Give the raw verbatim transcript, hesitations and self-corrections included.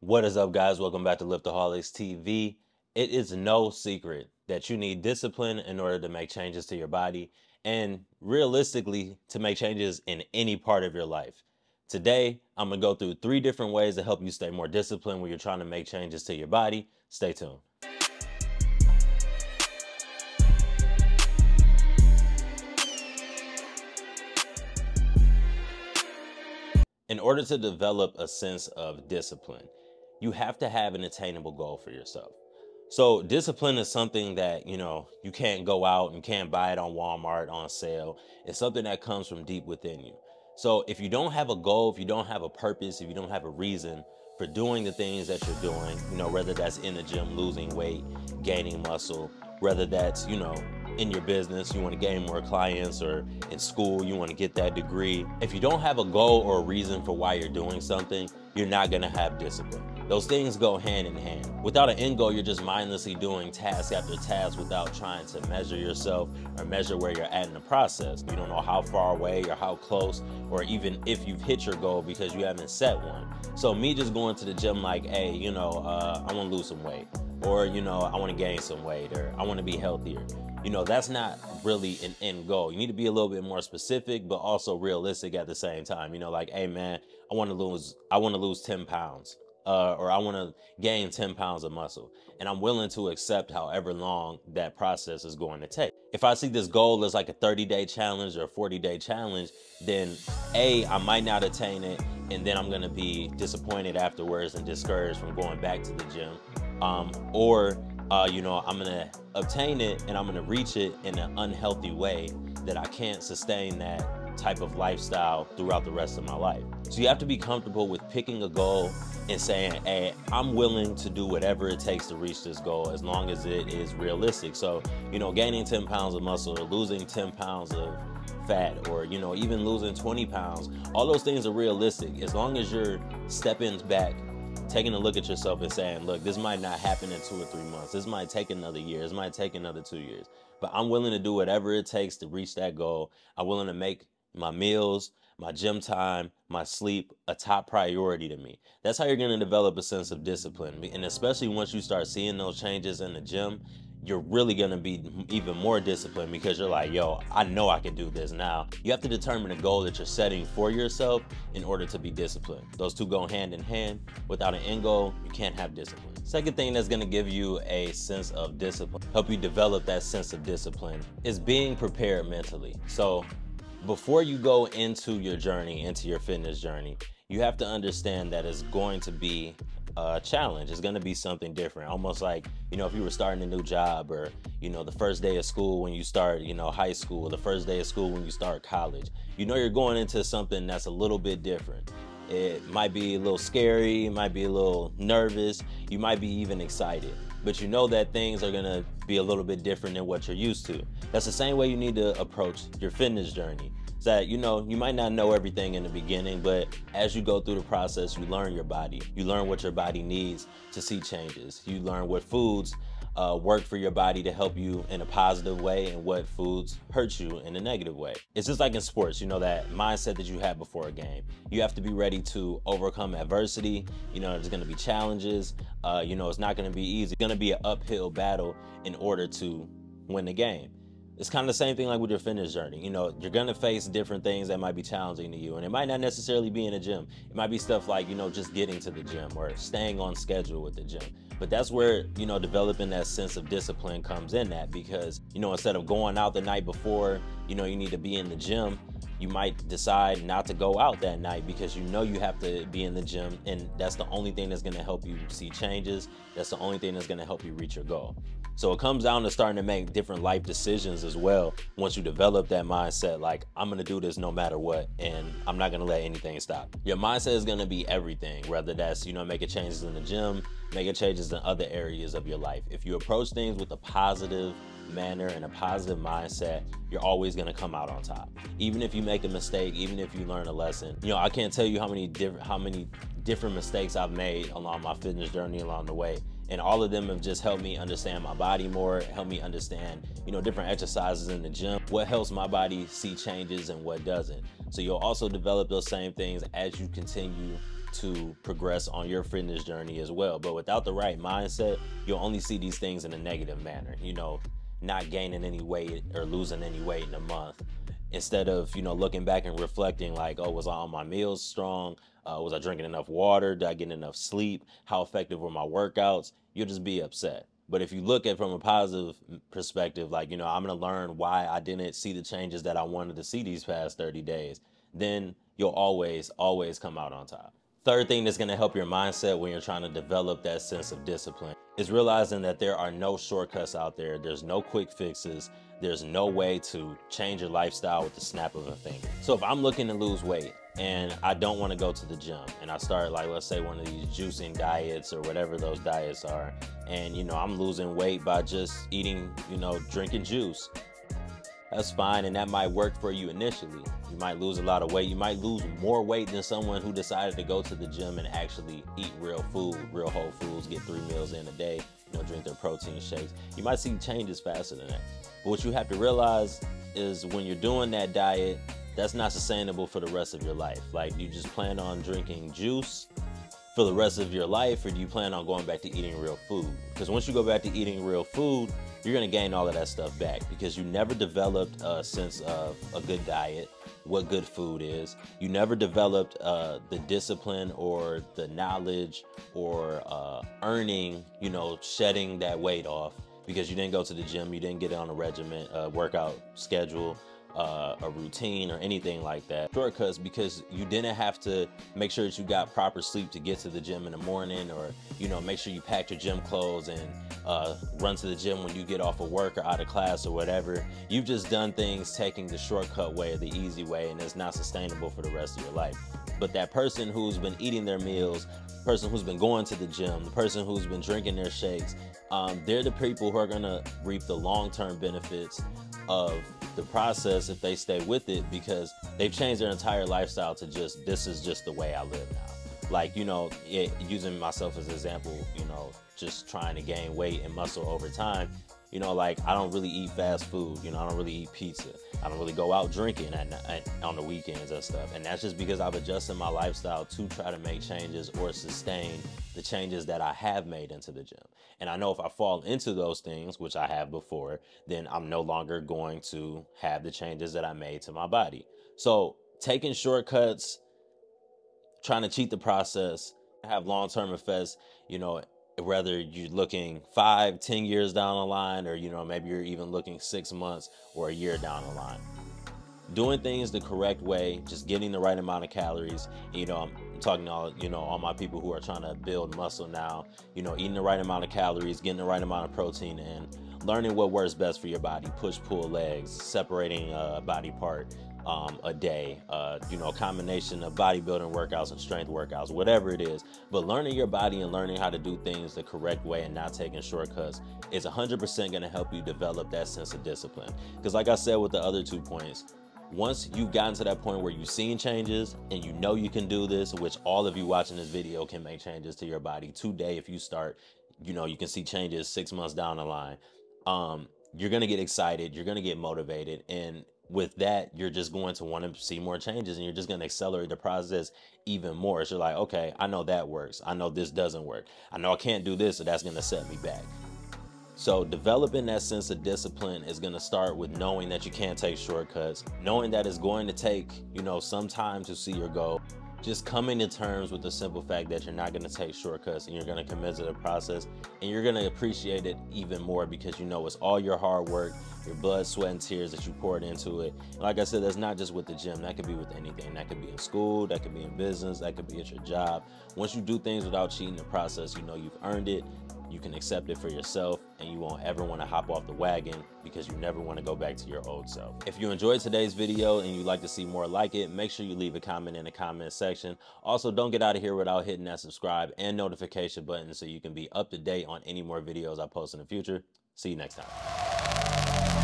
What is up, guys? Welcome back to Liftaholics T V. It is no secret that you need discipline in order to make changes to your body and realistically to make changes in any part of your life. Today, I'm going to go through three different ways to help you stay more disciplined when you're trying to make changes to your body. Stay tuned. In order to develop a sense of discipline, you have to have an attainable goal for yourself. So discipline is something that, you know, you can't go out and can't buy it on Walmart on sale. It's something that comes from deep within you. So if you don't have a goal, if you don't have a purpose, if you don't have a reason for doing the things that you're doing, you know, whether that's in the gym, losing weight, gaining muscle, whether that's, you know, in your business, you want to gain more clients, or in school, you want to get that degree. If you don't have a goal or a reason for why you're doing something, you're not going to have discipline. Those things go hand in hand. Without an end goal, you're just mindlessly doing task after task without trying to measure yourself or measure where you're at in the process. You don't know how far away or how close, or even if you've hit your goal, because you haven't set one. So me just going to the gym like, hey, you know, uh, I want to lose some weight, or, you know, I want to gain some weight, or I want to be healthier. You know, that's not really an end goal. You need to be a little bit more specific, but also realistic at the same time. You know, like, hey man, I want to lose, I want to lose ten pounds, uh, or I want to gain ten pounds of muscle. And I'm willing to accept however long that process is going to take. If I see this goal as like a thirty day challenge or a forty day challenge, then A, I might not attain it. And then I'm going to be disappointed afterwards and discouraged from going back to the gym. Um, or Uh, you know, I'm gonna obtain it and I'm gonna reach it in an unhealthy way that I can't sustain that type of lifestyle throughout the rest of my life. So you have to be comfortable with picking a goal and saying, hey, I'm willing to do whatever it takes to reach this goal as long as it is realistic. So, you know, gaining ten pounds of muscle or losing ten pounds of fat, or, you know, even losing twenty pounds, all those things are realistic as long as you're stepping back, taking a look at yourself and saying, look, this might not happen in two or three months. This might take another year. This might take another two years. But I'm willing to do whatever it takes to reach that goal. I'm willing to make my meals, my gym time, my sleep a top priority to me. That's how you're going to develop a sense of discipline. And especially once you start seeing those changes in the gym, you're really going to be even more disciplined because you're like, yo, I know I can do this now. You have to determine a goal that you're setting for yourself in order to be disciplined. Those two go hand in hand. Without an end goal, you can't have discipline. Second thing that's going to give you a sense of discipline, help you develop that sense of discipline, is being prepared mentally. So before you go into your journey, into your fitness journey, you have to understand that it's going to be a challenge. It's going to be something different. Almost like, you know, if you were starting a new job, or, you know, the first day of school when you start, you know, high school, the first day of school when you start college, you know, you're going into something that's a little bit different. It might be a little scary. It might be a little nervous. You might be even excited, but you know that things are going to be a little bit different than what you're used to. That's the same way you need to approach your fitness journey. That, you know, you might not know everything in the beginning, but as you go through the process, you learn your body. You learn what your body needs to see changes. You learn what foods uh, work for your body to help you in a positive way and what foods hurt you in a negative way. It's just like in sports, you know, that mindset that you have before a game. You have to be ready to overcome adversity. You know, there's going to be challenges. Uh, you know, it's not going to be easy. It's going to be an uphill battle in order to win the game. It's kind of the same thing like with your fitness journey. You know, you're going to face different things that might be challenging to you, and it might not necessarily be in a gym. It might be stuff like, you know, just getting to the gym or staying on schedule with the gym. But that's where, you know, developing that sense of discipline comes in at, because, you know, instead of going out the night before, you know, you need to be in the gym. You might decide not to go out that night because you know you have to be in the gym, and that's the only thing that's gonna help you see changes. That's the only thing that's gonna help you reach your goal. So it comes down to starting to make different life decisions as well once you develop that mindset, like, I'm gonna do this no matter what, and I'm not gonna let anything stop. Your mindset is gonna be everything, whether that's, you know, making changes in the gym, making changes in other areas of your life. If you approach things with a positive manner and a positive mindset, you're always going to come out on top. Even if you make a mistake, even if you learn a lesson, you know, I can't tell you how many different how many different mistakes I've made along my fitness journey along the way, and all of them have just helped me understand my body more, helped me understand, you know, different exercises in the gym, what helps my body see changes and what doesn't. So you'll also develop those same things as you continue to progress on your fitness journey as well. But without the right mindset, you'll only see these things in a negative manner, you know, not gaining any weight or losing any weight in a month. Instead of, you know, looking back and reflecting like, oh, was I on my meals strong? Uh, was I drinking enough water? Did I get enough sleep? How effective were my workouts? You'll just be upset. But if you look at from a positive perspective, like, you know, I'm going to learn why I didn't see the changes that I wanted to see these past thirty days, then you'll always, always come out on top. Third thing that's going to help your mindset when you're trying to develop that sense of discipline is realizing that there are no shortcuts out there. There's no quick fixes. There's no way to change your lifestyle with the snap of a finger. So if I'm looking to lose weight and I don't want to go to the gym and I start, like, let's say one of these juicing diets or whatever those diets are, and, you know, I'm losing weight by just eating, you know, drinking juice, that's fine, and that might work for you initially. You might lose a lot of weight. You might lose more weight than someone who decided to go to the gym and actually eat real food, real whole foods, get three meals in a day, you know, drink their protein shakes. You might see changes faster than that. But what you have to realize is when you're doing that diet, that's not sustainable for the rest of your life. Like, you just plan on drinking juice for the rest of your life, or do you plan on going back to eating real food? Because once you go back to eating real food, you're gonna gain all of that stuff back because you never developed a sense of a good diet, what good food is. You never developed uh, the discipline or the knowledge or uh, earning, you know, shedding that weight off because you didn't go to the gym, you didn't get on a regimen, a workout schedule, Uh, a routine or anything like that. Shortcuts because you didn't have to make sure that you got proper sleep to get to the gym in the morning, or, you know, make sure you packed your gym clothes and uh, run to the gym when you get off of work or out of class or whatever. You've just done things taking the shortcut way or the easy way, and it's not sustainable for the rest of your life. But that person who's been eating their meals, the person who's been going to the gym, the person who's been drinking their shakes, um, they're the people who are gonna reap the long-term benefits of the process if they stay with it, because they've changed their entire lifestyle to just, this is just the way I live now. Like, you know, it, using myself as an example, you know, just trying to gain weight and muscle over time, you know, like, I don't really eat fast food, you know, I don't really eat pizza, I don't really go out drinking at, at, on the weekends and stuff, and that's just because I've adjusted my lifestyle to try to make changes or sustain the changes that I have made into the gym. And I know if I fall into those things, which I have before, then I'm no longer going to have the changes that I made to my body. So taking shortcuts, trying to cheat the process, have long-term effects, you know, whether you're looking five, ten years down the line, or, you know, maybe you're even looking six months or a year down the line. Doing things the correct way, just getting the right amount of calories, you know, I'm talking to all, you know, all my people who are trying to build muscle now, you know, eating the right amount of calories, getting the right amount of protein in, learning what works best for your body, push, pull, legs, separating a body part um, a day, uh, you know, a combination of bodybuilding workouts and strength workouts, whatever it is. But learning your body and learning how to do things the correct way and not taking shortcuts is one hundred percent going to help you develop that sense of discipline. Because like I said with the other two points, once you've gotten to that point where you've seen changes and you know you can do this, which all of you watching this video can make changes to your body today. If you start, you know, you can see changes six months down the line. Um, you're going to get excited. You're going to get motivated. And with that, you're just going to want to see more changes, and you're just going to accelerate the process even more. So you're like, okay, I know that works. I know this doesn't work. I know I can't do this, so that's going to set me back. So developing that sense of discipline is going to start with knowing that you can't take shortcuts, knowing that it's going to take, you know, some time to see your goal, just coming to terms with the simple fact that you're not going to take shortcuts and you're going to commit to the process, and you're going to appreciate it even more because you know it's all your hard work, your blood, sweat, and tears that you poured into it. And like I said, that's not just with the gym. That could be with anything. That could be in school. That could be in business. That could be at your job. Once you do things without cheating the process, you know you've earned it. You can accept it for yourself, and you won't ever want to hop off the wagon because you never want to go back to your old self. If you enjoyed today's video and you'd like to see more like it, make sure you leave a comment in the comment section. Also, don't get out of here without hitting that subscribe and notification button so you can be up to date on any more videos I post in the future. See you next time.